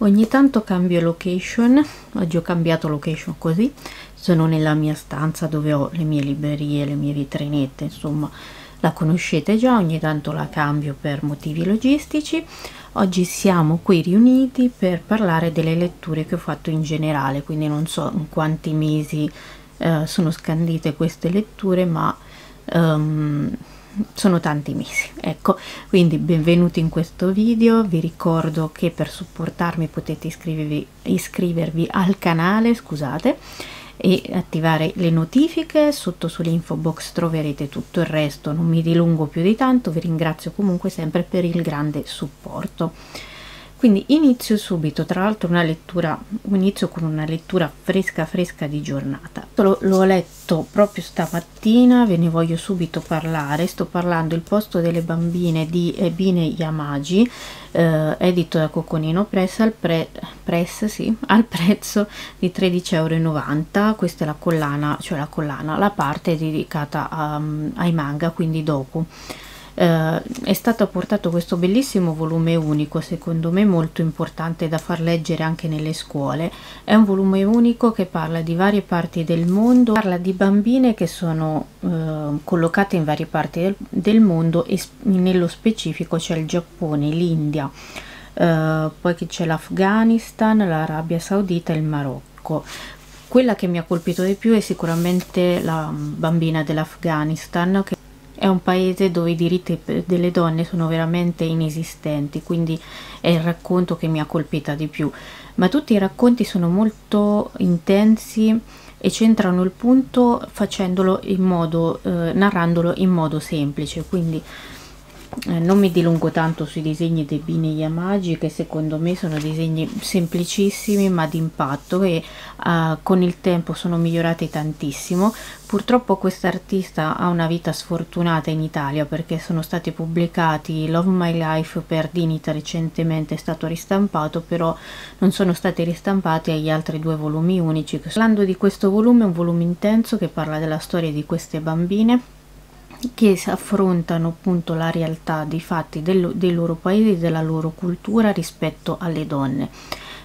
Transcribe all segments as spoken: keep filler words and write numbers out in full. Ogni tanto cambio location, oggi ho cambiato location così, sono nella mia stanza dove ho le mie librerie, le mie vitrinette, insomma la conoscete già, ogni tanto la cambio per motivi logistici. Oggi siamo qui riuniti per parlare delle letture che ho fatto in generale, quindi non so in quanti mesi eh, sono scandite queste letture, ma um, sono tanti mesi, ecco. Quindi benvenuti in questo video, vi ricordo che per supportarmi potete iscrivervi, iscrivervi al canale, scusate, e attivare le notifiche. Sotto sull'info box troverete tutto il resto, non mi dilungo più di tanto, vi ringrazio comunque sempre per il grande supporto. Quindi inizio subito, tra l'altro una lettura, inizio con una lettura fresca fresca di giornata. L'ho letto proprio stamattina, ve ne voglio subito parlare. Sto parlando Il posto delle bambine di Ebine Yamaji, eh, edito da Coconino Press al, pre, press, sì, al prezzo di tredici e novanta euro. Questa è la collana, cioè la collana, la parte è dedicata a, ai manga, quindi dopo. Uh, è stato portato questo bellissimo volume unico, secondo me molto importante da far leggere anche nelle scuole. È un volume unico che parla di varie parti del mondo, parla di bambine che sono uh, collocate in varie parti del, del mondo, e nello specifico c'è il Giappone, l'India, uh, poi c'è l'Afghanistan, l'Arabia Saudita e il Marocco. Quella che mi ha colpito di più è sicuramente la bambina dell'Afghanistan, che è un paese dove i diritti delle donne sono veramente inesistenti, quindi è il racconto che mi ha colpita di più. Ma tutti i racconti sono molto intensi e centrano il punto facendolo in modo, eh, narrandolo in modo semplice, quindi eh, non mi dilungo tanto sui disegni dei Ebine Yamaji, che secondo me sono disegni semplicissimi ma di impatto, e eh, con il tempo sono migliorati tantissimo. Purtroppo quest'artista ha una vita sfortunata in Italia, perché sono stati pubblicati Love My Life per Dinit, recentemente è stato ristampato, però non sono stati ristampati agli altri due volumi unici. Parlando di questo volume, un volume intenso che parla della storia di queste bambine che affrontano appunto la realtà dei fatti del, dei loro paesi, della loro cultura rispetto alle donne.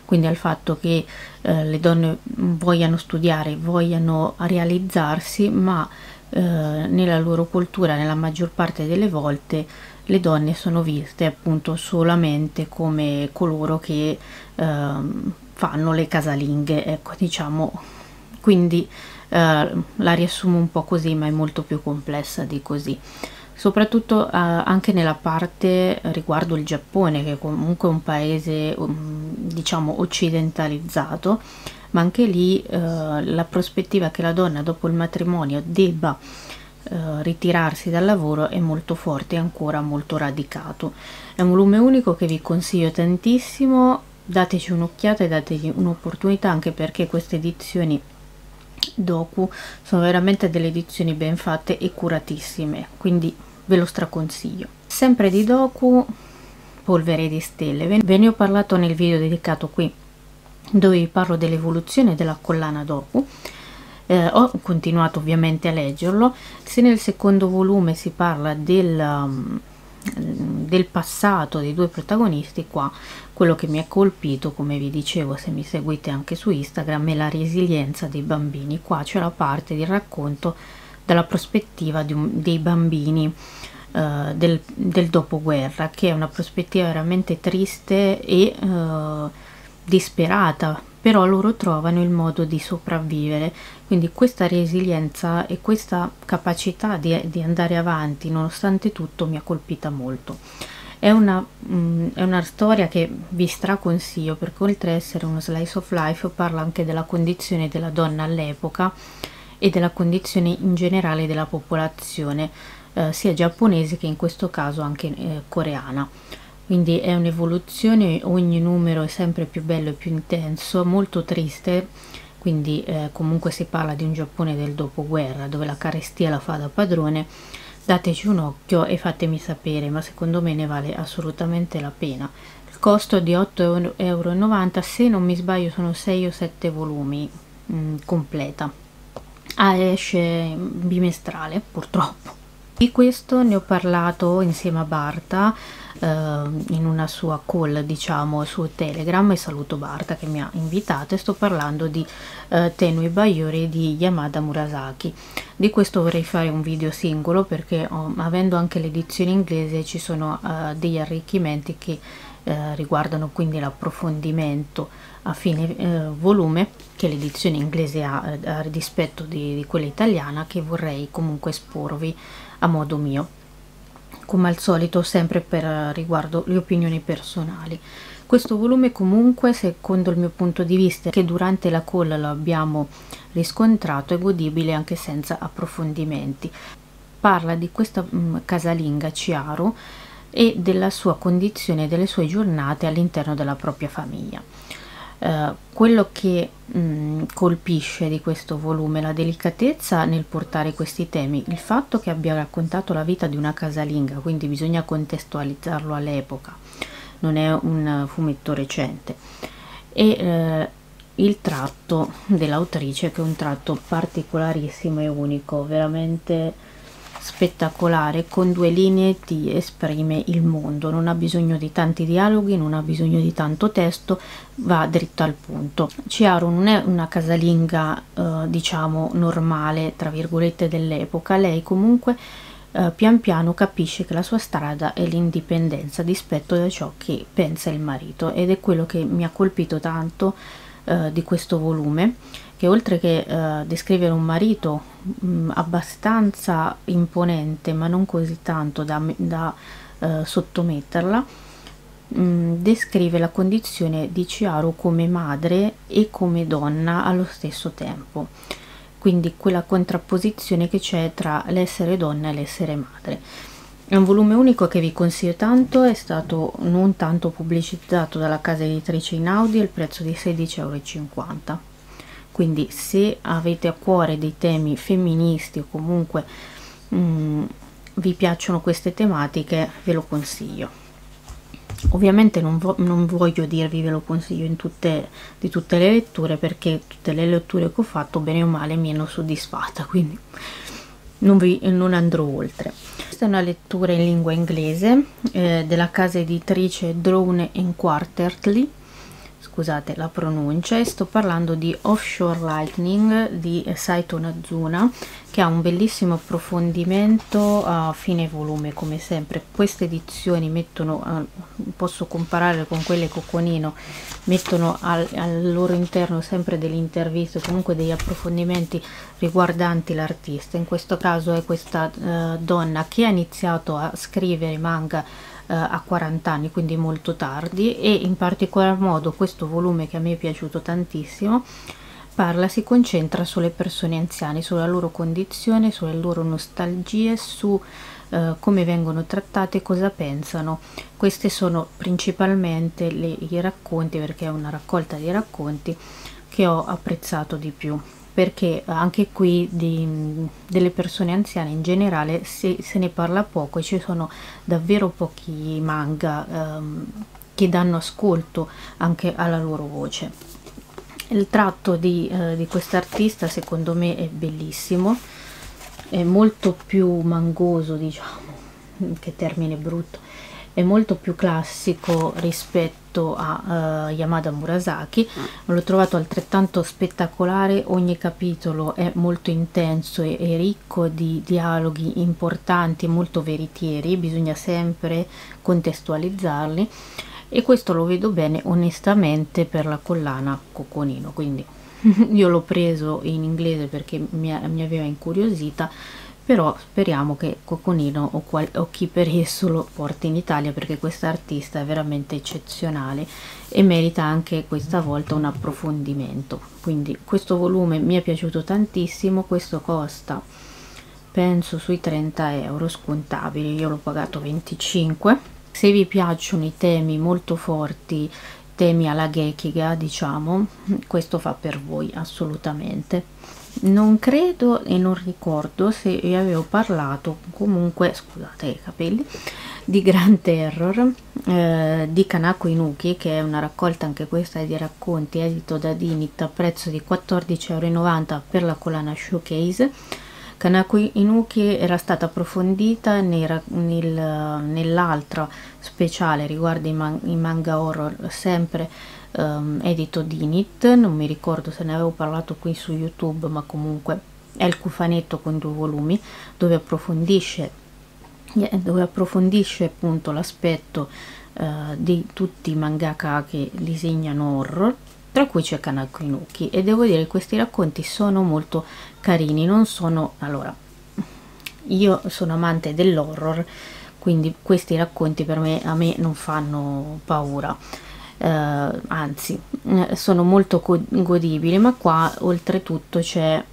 Quindi al fatto che eh, le donne vogliano studiare, vogliano realizzarsi, ma eh, nella loro cultura, nella maggior parte delle volte, le donne sono viste appunto solamente come coloro che eh, fanno le casalinghe, ecco, diciamo. Quindi eh, la riassumo un po' così, ma è molto più complessa di così. Soprattutto eh, anche nella parte riguardo il Giappone, che è comunque un paese um, diciamo occidentalizzato, ma anche lì eh, la prospettiva che la donna dopo il matrimonio debba eh, ritirarsi dal lavoro è molto forte e ancora molto radicato. È un volume unico che vi consiglio tantissimo, dateci un'occhiata e dategli un'opportunità, anche perché queste edizioni docu sono veramente delle edizioni ben fatte e curatissime, quindi ve lo straconsiglio. Sempre di docu, Polvere di stelle, ve ne ho parlato nel video dedicato qui dove vi parlo dell'evoluzione della collana docu. Eh, ho continuato ovviamente a leggerlo. Se nel secondo volume si parla del, del passato dei due protagonisti, qua quello che mi ha colpito, come vi dicevo se mi seguite anche su Instagram, è la resilienza dei bambini. Qua c'è la parte di racconto dalla prospettiva di un, dei bambini Uh, del, del dopoguerra, che è una prospettiva veramente triste e uh, disperata, però loro trovano il modo di sopravvivere. Quindi questa resilienza e questa capacità di, di andare avanti nonostante tutto mi ha colpita molto. È una, mh, è una storia che vi straconsiglio, perché oltre ad essere uno slice of life parla anche della condizione della donna all'epoca e della condizione in generale della popolazione, Eh, sia giapponese che in questo caso anche eh, coreana. Quindi è un'evoluzione, ogni numero è sempre più bello e più intenso, molto triste, quindi eh, comunque si parla di un Giappone del dopoguerra dove la carestia la fa da padrone. Dateci un occhio e fatemi sapere, ma secondo me ne vale assolutamente la pena. Il costo di otto e novanta euro, se non mi sbaglio sono sei o sette volumi mh, completa. Ah, esce bimestrale purtroppo. Di questo ne ho parlato insieme a Barta eh, in una sua call, diciamo, su Telegram, e saluto Barta che mi ha invitato, e sto parlando di eh, Tenui Bayori di Yamada Murasaki. Di questo vorrei fare un video singolo, perché oh, avendo anche l'edizione inglese ci sono eh, degli arricchimenti che eh, riguardano quindi l'approfondimento a fine eh, volume che l'edizione inglese ha eh, a rispetto di, di quella italiana, che vorrei comunque esporvi a modo mio, come al solito, sempre per eh, riguardo le opinioni personali. Questo volume comunque, secondo il mio punto di vista, che durante la call lo abbiamo riscontrato, è godibile anche senza approfondimenti. Parla di questa mh, casalinga Chiaro e della sua condizione e delle sue giornate all'interno della propria famiglia. Uh, quello che mh, colpisce di questo volume è la delicatezza nel portare questi temi, il fatto che abbia raccontato la vita di una casalinga, quindi bisogna contestualizzarlo all'epoca, non è un fumetto recente, e uh, il tratto dell'autrice, che è un tratto particolarissimo e unico, veramente spettacolare. Con due linee ti esprime il mondo, non ha bisogno di tanti dialoghi, non ha bisogno di tanto testo, va dritto al punto. Chiaro non è una casalinga eh, diciamo normale tra virgolette dell'epoca, lei comunque eh, pian piano capisce che la sua strada è l'indipendenza, a dispetto da ciò che pensa il marito, ed è quello che mi ha colpito tanto eh, di questo volume, che oltre che eh, descrivere un marito mh, abbastanza imponente, ma non così tanto da, da eh, sottometterla, mh, descrive la condizione di Chiaro come madre e come donna allo stesso tempo, quindi quella contrapposizione che c'è tra l'essere donna e l'essere madre. È un volume unico che vi consiglio tanto, è stato non tanto pubblicizzato dalla casa editrice Inaudi, al prezzo di sedici e cinquanta euro. Quindi se avete a cuore dei temi femministi o comunque mh, vi piacciono queste tematiche, ve lo consiglio. Ovviamente non, vo non voglio dirvi ve lo consiglio in tutte, di tutte le letture, perché tutte le letture che ho fatto bene o male mi hanno soddisfatta, quindi non, vi, non andrò oltre. Questa è una lettura in lingua inglese eh, della casa editrice Drawn and Quarterly. Scusate la pronuncia, e sto parlando di Offshore Lightning di Saito Nazuna, che ha un bellissimo approfondimento a fine volume. Come sempre queste edizioni mettono, posso comparare con quelle Coconino, mettono al, al loro interno sempre delle interviste, comunque degli approfondimenti riguardanti l'artista. In questo caso è questa eh, donna che ha iniziato a scrivere manga a quaranta anni, quindi molto tardi, e in particolar modo questo volume, che a me è piaciuto tantissimo, parla, si concentra sulle persone anziane, sulla loro condizione, sulle loro nostalgie, su eh, come vengono trattate, cosa pensano. Questi sono principalmente le, i racconti, perché è una raccolta di racconti che ho apprezzato di più, perché anche qui di, delle persone anziane in generale se, se ne parla poco, e ci sono davvero pochi manga ehm, che danno ascolto anche alla loro voce. Il tratto di, eh, di quest'artista secondo me è bellissimo, è molto più mangoso, diciamo, che termine brutto, è molto più classico rispetto a uh, Yamada Murasaki. L'ho trovato altrettanto spettacolare, ogni capitolo è molto intenso e, e ricco di dialoghi importanti, molto veritieri, bisogna sempre contestualizzarli, e questo lo vedo bene onestamente per la collana Coconino, quindi io l'ho preso in inglese perché mi, mi aveva incuriosita, però speriamo che Coconino o, qual o chi per esso lo porti in Italia, perché questa artista è veramente eccezionale e merita anche questa volta un approfondimento. Quindi questo volume mi è piaciuto tantissimo, questo costa penso sui trenta euro scontabili, io l'ho pagato venticinque. Se vi piacciono i temi molto forti, temi alla Gekiga, diciamo, questo fa per voi assolutamente. Non credo e non ricordo se vi avevo parlato, comunque scusate i capelli, di Grand Terror eh, di Kanako Inuki, che è una raccolta anche questa di racconti, edito da Dinit a prezzo di quattordici e novanta euro per la collana Showcase. Kanako Inuki era stata approfondita nel, nel, nell'altra speciale riguardo i, man, i manga horror, sempre um, edito Dinit, non mi ricordo se ne avevo parlato qui su YouTube, ma comunque è il cofanetto con due volumi dove approfondisce, dove approfondisce appunto l'aspetto uh, di tutti i mangaka che disegnano horror, tra cui c'è Kanako Inuki, e devo dire che questi racconti sono molto carini. Non sono, allora, io sono amante dell'horror, quindi questi racconti per me, a me non fanno paura, eh, anzi sono molto godibili, ma qua oltretutto c'è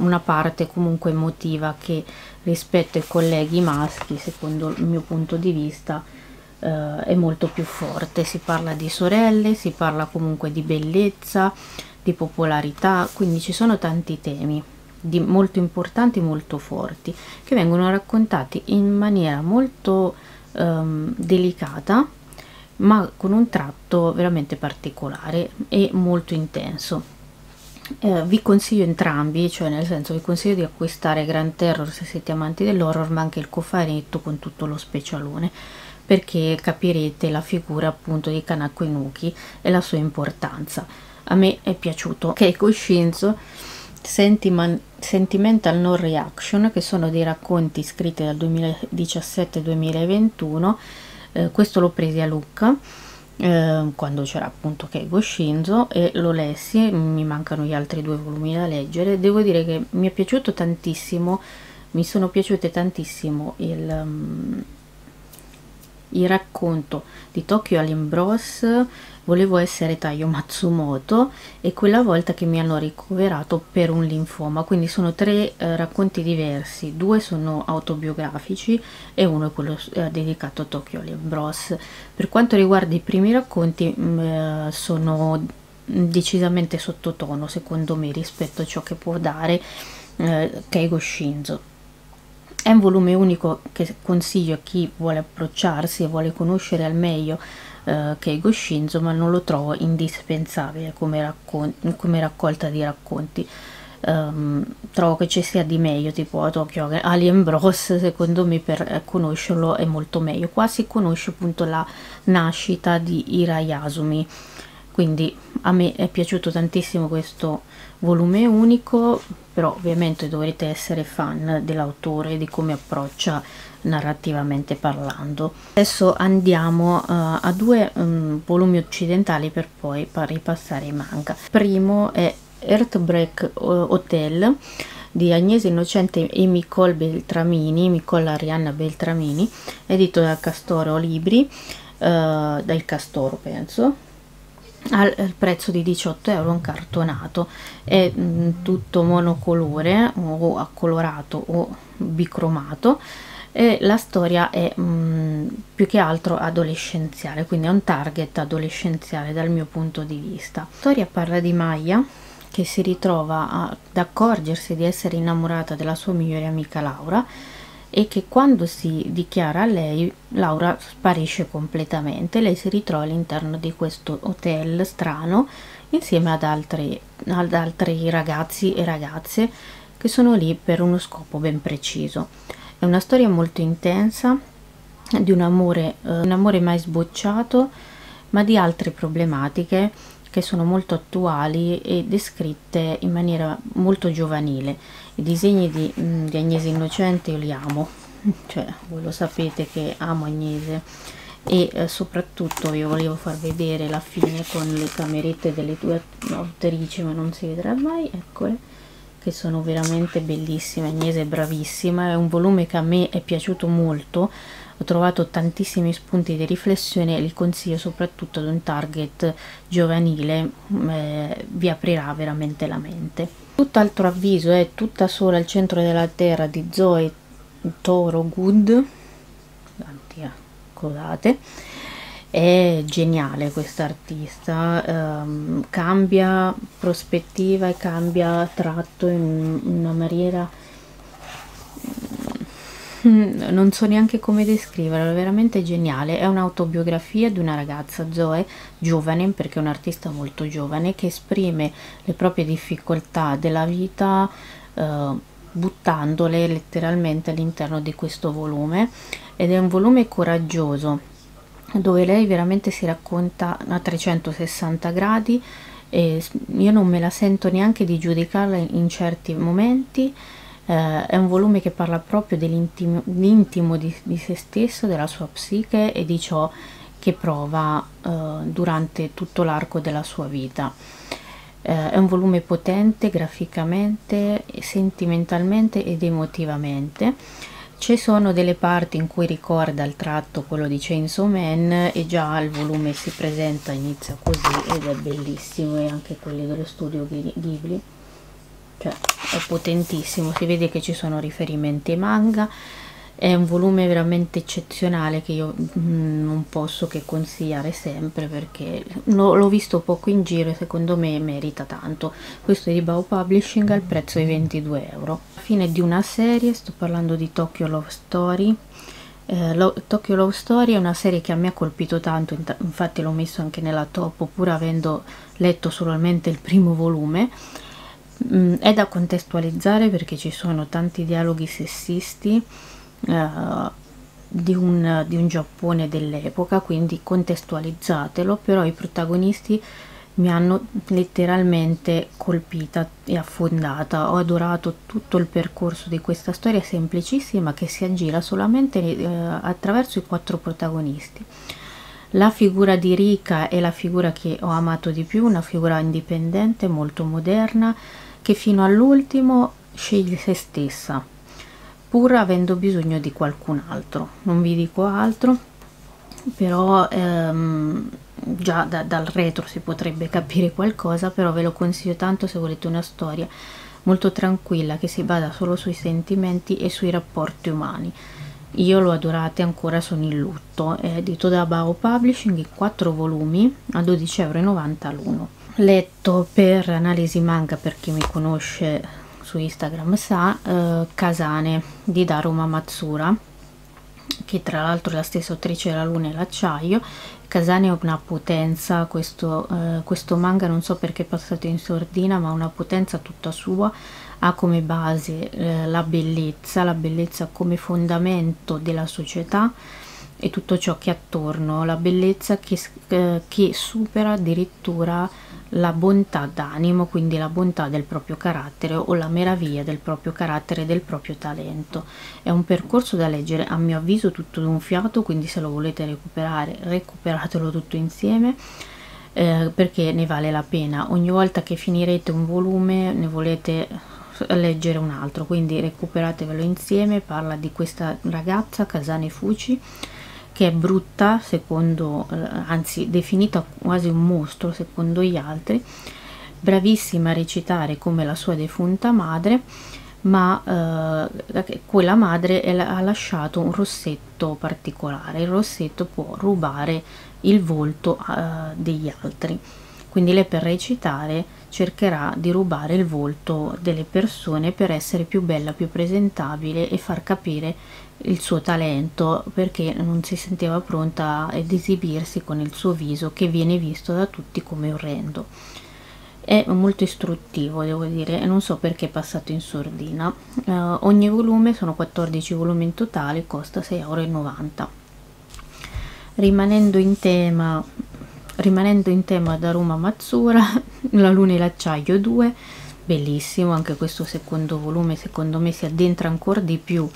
una parte comunque emotiva che rispetto ai colleghi maschi, secondo il mio punto di vista, Uh, è molto più forte. Si parla di sorelle, si parla comunque di bellezza, di popolarità, quindi ci sono tanti temi di molto importanti, molto forti, che vengono raccontati in maniera molto um, delicata, ma con un tratto veramente particolare e molto intenso. Uh, vi consiglio entrambi, cioè nel senso vi consiglio di acquistare Grand Terror se siete amanti dell'horror, ma anche il cofanetto con tutto lo specialone, perché capirete la figura appunto di Kanako Inuki e la sua importanza. A me è piaciuto Keigo Shinzo, Sentimental Non Reaction, che sono dei racconti scritti dal duemiladiciassette duemilaventuno, eh, questo l'ho preso a Lucca eh, quando c'era appunto Keigo Shinzo e lo lessi, mi mancano gli altri due volumi da leggere. Devo dire che mi è piaciuto tantissimo, mi sono piaciute tantissimo il... Um, il racconto di Tokyo Alien Bros, Volevo essere Taiyo Matsumoto e Quella volta che mi hanno ricoverato per un linfoma. Quindi sono tre eh, racconti diversi, due sono autobiografici e uno è quello eh, dedicato a Tokyo Alien Bros. Per quanto riguarda i primi racconti, mh, sono decisamente sottotono secondo me rispetto a ciò che può dare eh, Keigo Shinzo. È un volume unico che consiglio a chi vuole approcciarsi e vuole conoscere al meglio eh, Keigo Shinzo, ma non lo trovo indispensabile come, raccon come raccolta di racconti. Um, trovo che ci sia di meglio, tipo Tokyo Alien Bros, secondo me per eh, conoscerlo è molto meglio. Qua si conosce appunto la nascita di Hira Yasumi, quindi a me è piaciuto tantissimo questo volume unico, però ovviamente dovrete essere fan dell'autore e di come approccia narrativamente parlando. Adesso andiamo uh, a due um, volumi occidentali per poi ripassare ai manga. Il primo è Heartbreak Hotel di Agnese Innocente e Nicole Beltramini, Nicole Arianna Beltramini, edito da Castoro Libri, uh, dal Castoro penso, al prezzo di diciotto euro un cartonato. È mh, tutto monocolore o accolorato o bicromato e la storia è mh, più che altro adolescenziale, quindi è un target adolescenziale dal mio punto di vista. La storia parla di Maya, che si ritrova a, ad accorgersi di essere innamorata della sua migliore amica Laura, e che quando si dichiara a lei, Laura sparisce completamente. Lei si ritrova all'interno di questo hotel strano insieme ad altri, ad altri ragazzi e ragazze che sono lì per uno scopo ben preciso. È una storia molto intensa di un amore, eh, un amore mai sbocciato, ma di altre problematiche che sono molto attuali e descritte in maniera molto giovanile. I disegni di, di Agnese Innocente io li amo, cioè voi lo sapete che amo Agnese, e eh, soprattutto vi volevo far vedere la fine con le camerette delle due autrici, ma non si vedrà mai, eccole, che sono veramente bellissime. Agnese è bravissima, è un volume che a me è piaciuto molto, ho trovato tantissimi spunti di riflessione e li consiglio soprattutto ad un target giovanile, eh, vi aprirà veramente la mente. Tutt'altro avviso è Tutta sola al centro della terra di Zoe Toro Good, scusate, è geniale questa artista, ehm, cambia prospettiva e cambia tratto in una maniera, non so neanche come descriverla, è veramente geniale. È un'autobiografia di una ragazza, Zoe, giovane, perché è un'artista molto giovane, che esprime le proprie difficoltà della vita eh, buttandole letteralmente all'interno di questo volume, ed è un volume coraggioso dove lei veramente si racconta a trecentosessanta gradi e io non me la sento neanche di giudicarla in certi momenti. Eh, è un volume che parla proprio dell'intimo di, di se stesso, della sua psiche e di ciò che prova eh, durante tutto l'arco della sua vita. Eh, è un volume potente graficamente, sentimentalmente ed emotivamente. Ci sono delle parti in cui ricorda il tratto quello di Chainsaw Man, e già il volume si presenta, inizia così ed è bellissimo, e anche quelli dello studio Ghibli, cioè è potentissimo, si vede che ci sono riferimenti ai manga. È un volume veramente eccezionale che io non posso che consigliare sempre, perché l'ho visto poco in giro e secondo me merita tanto. Questo è di Bao Publishing al prezzo di ventidue euro. Fine di una serie, sto parlando di Tokyo Love Story. Eh, Lo Tokyo Love Story è una serie che a me ha colpito tanto, infatti l'ho messo anche nella top pur avendo letto solamente il primo volume. Mm, è da contestualizzare perché ci sono tanti dialoghi sessisti Uh, di, un, di un Giappone dell'epoca, quindi contestualizzatelo, però i protagonisti mi hanno letteralmente colpita e affondata. Ho adorato tutto il percorso di questa storia semplicissima che si aggira solamente uh, attraverso i quattro protagonisti. La figura di Rika è la figura che ho amato di più, una figura indipendente, molto moderna, che fino all'ultimo sceglie se stessa pur avendo bisogno di qualcun altro. Non vi dico altro, però ehm, già da, dal retro si potrebbe capire qualcosa, però ve lo consiglio tanto se volete una storia molto tranquilla che si bada solo sui sentimenti e sui rapporti umani. Io l'ho adorata e ancora sono in lutto. È edito da Bao Publishing in quattro volumi a dodici e novanta euro l'uno. Letto per Analisi Manga, per chi mi conosce su Instagram sa, eh, Casane di Daruma Matsuura, che tra l'altro è la stessa autrice della Luna e l'Acciaio. Casane ha una potenza, questo, eh, questo manga non so perché è passato in sordina, ma ha una potenza tutta sua. Ha come base eh, la bellezza, la bellezza come fondamento della società e tutto ciò che è attorno, la bellezza che, eh, che supera addirittura la bontà d'animo, quindi la bontà del proprio carattere o la meraviglia del proprio carattere e del proprio talento. È un percorso da leggere a mio avviso tutto d'un fiato, quindi se lo volete recuperare recuperatelo tutto insieme, eh, perché ne vale la pena. Ogni volta che finirete un volume ne volete leggere un altro, quindi recuperatevelo insieme. Parla di questa ragazza Kasane Fuchi, che è brutta, secondo, anzi definita quasi un mostro secondo gli altri, bravissima a recitare come la sua defunta madre, ma eh, quella madre ha lasciato un rossetto particolare. Il rossetto può rubare il volto eh, degli altri, quindi lei per recitare cercherà di rubare il volto delle persone per essere più bella, più presentabile e far capire il suo talento, perché non si sentiva pronta ad esibirsi con il suo viso che viene visto da tutti come orrendo. È molto istruttivo, devo dire, e non so perché è passato in sordina. Eh, ogni volume, sono quattordici volumi in totale, costa sei e novanta euro. Rimanendo in tema rimanendo in tema Daruma Matsuura, La Luna e l'Acciaio due, bellissimo anche questo secondo volume, secondo me si addentra ancora di più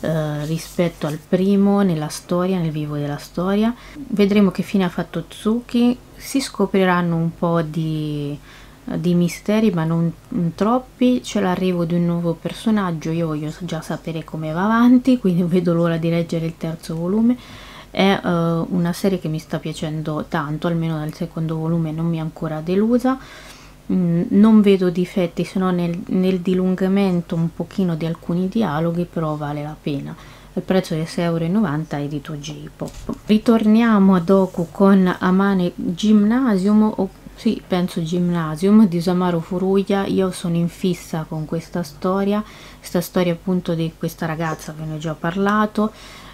eh, rispetto al primo nella storia, nel vivo della storia. Vedremo che fine ha fatto Tsuki, si scopriranno un po' di, di misteri, ma non troppi. C'è l'arrivo di un nuovo personaggio, io voglio già sapere come va avanti, quindi vedo l'ora di leggere il terzo volume. È uh, una serie che mi sta piacendo tanto, almeno dal secondo volume non mi è ancora delusa. Mm, non vedo difetti se non nel, nel dilungamento un pochino di alcuni dialoghi, però vale la pena. Il prezzo di sei e novanta euro, edito J-pop. Ritorniamo ad Oku con Amane Gymnasium, o sì, penso Gymnasium, di Samaro Furuglia. Io sono in fissa con questa storia, questa storia appunto di questa ragazza, ve ne ho già parlato.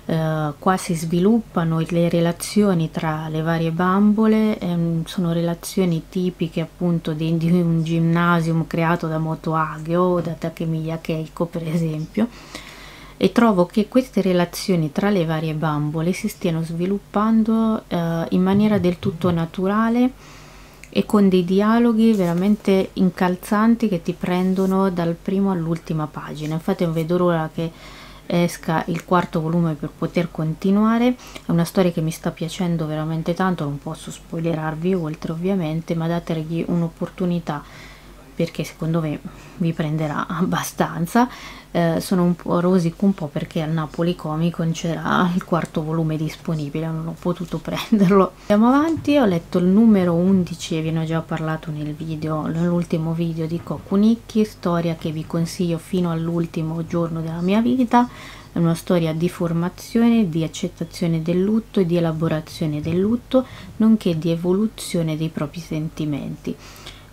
eh, qua si sviluppano le relazioni tra le varie bambole, ehm, sono relazioni tipiche appunto di, di un ginnasio creato da Moto Hagio o da Takemiya Keiko per esempio, e trovo che queste relazioni tra le varie bambole si stiano sviluppando eh, in maniera del tutto naturale e con dei dialoghi veramente incalzanti che ti prendono dal primo all'ultima pagina. Infatti non vedo l'ora che esca il quarto volume per poter continuare. È una storia che mi sta piacendo veramente tanto, non posso spoilerarvi oltre ovviamente, ma dategli un'opportunità perché secondo me vi prenderà abbastanza. Eh, sono un po' rosico un po' perché al Napoli Comic Con c'era il quarto volume disponibile, non ho potuto prenderlo. Andiamo avanti, ho letto il numero undici e ve ne ho già parlato nel video, nell'ultimo video di Kokunichi, storia che vi consiglio fino all'ultimo giorno della mia vita. È una storia di formazione, di accettazione del lutto e di elaborazione del lutto, nonché di evoluzione dei propri sentimenti.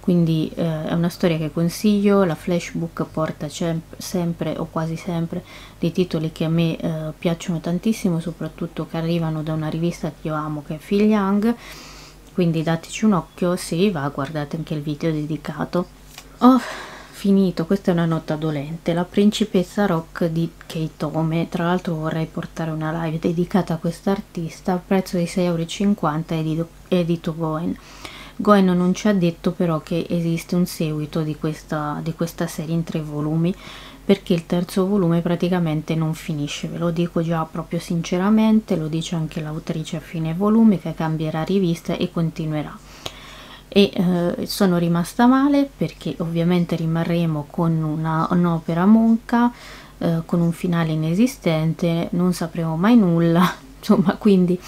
Quindi eh, è una storia che consiglio. La Flashbook porta sempre o quasi sempre dei titoli che a me eh, piacciono tantissimo, soprattutto che arrivano da una rivista che io amo, che è Phil Young, quindi dateci un occhio, se vi va guardate anche il video dedicato. Ho finito, questa è una nota dolente, La principessa rock di Keitome. Tra l'altro vorrei portare una live dedicata a quest'artista al prezzo di sei e cinquanta euro edito Goen. Goeno non ci ha detto però che esiste un seguito di questa, di questa serie in tre volumi, perché il terzo volume praticamente non finisce, ve lo dico già proprio sinceramente, lo dice anche l'autrice a fine volume che cambierà rivista e continuerà. E eh, sono rimasta male perché ovviamente rimarremo con una, un'opera monca, eh, con un finale inesistente, non sapremo mai nulla, insomma, quindi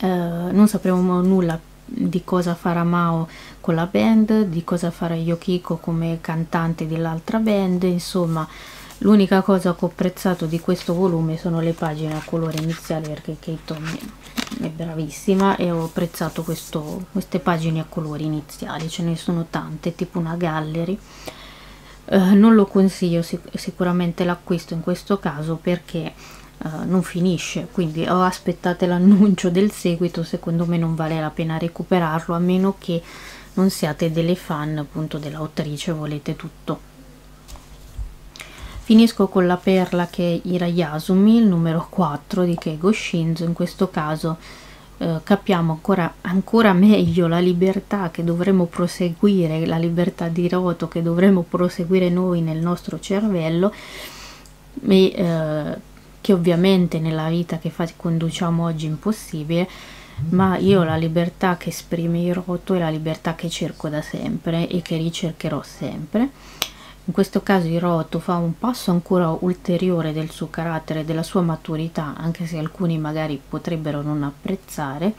eh, non sapremo nulla di cosa farà Mao con la band, di cosa farà Yokiko come cantante dell'altra band. Insomma, l'unica cosa che ho apprezzato di questo volume sono le pagine a colore iniziale, perché Keitome è bravissima e ho apprezzato questo, queste pagine a colori iniziali, ce ne sono tante, tipo una gallery. Eh, non lo consiglio sic- sicuramente l'acquisto in questo caso perché Uh, non finisce, quindi o aspettate l'annuncio del seguito, secondo me non vale la pena recuperarlo a meno che non siate delle fan appunto dell'autrice, volete tutto. Finisco con la perla che è Hirayasumi, il numero quattro di Keigo Shinzo. In questo caso uh, capiamo ancora, ancora meglio la libertà che dovremo proseguire, la libertà di roto che dovremo proseguire noi nel nostro cervello e uh, che ovviamente nella vita che conduciamo oggi è impossibile, ma io la libertà che esprime il roto è la libertà che cerco da sempre e che ricercherò sempre. In questo caso il roto fa un passo ancora ulteriore del suo carattere, della sua maturità, anche se alcuni magari potrebbero non apprezzare,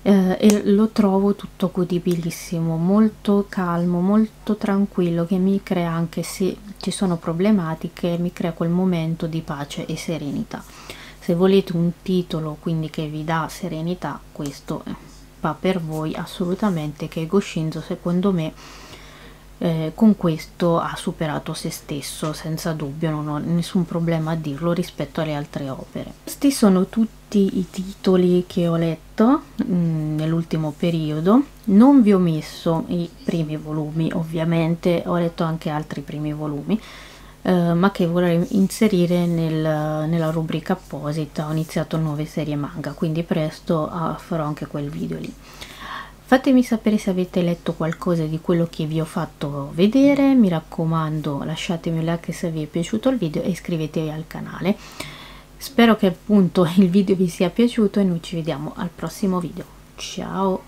eh, e lo trovo tutto godibilissimo, molto calmo, molto tranquillo, che mi crea, anche se ci sono problematiche, mi crea quel momento di pace e serenità. Se volete un titolo quindi che vi dà serenità, questo va per voi assolutamente. Keigo Shinzo secondo me eh, con questo ha superato se stesso senza dubbio, non ho nessun problema a dirlo rispetto alle altre opere. Questi sono tutti i titoli che ho letto mh, nell'ultimo periodo. Non vi ho messo i primi volumi, ovviamente ho letto anche altri primi volumi, eh, ma che vorrei inserire nel, nella rubrica apposita. Ho iniziato nuove serie manga, quindi presto ah, farò anche quel video lì. Fatemi sapere se avete letto qualcosa di quello che vi ho fatto vedere, mi raccomando lasciatemi un like se vi è piaciuto il video e iscrivetevi al canale. Spero che appunto il video vi sia piaciuto e noi ci vediamo al prossimo video. Ciao!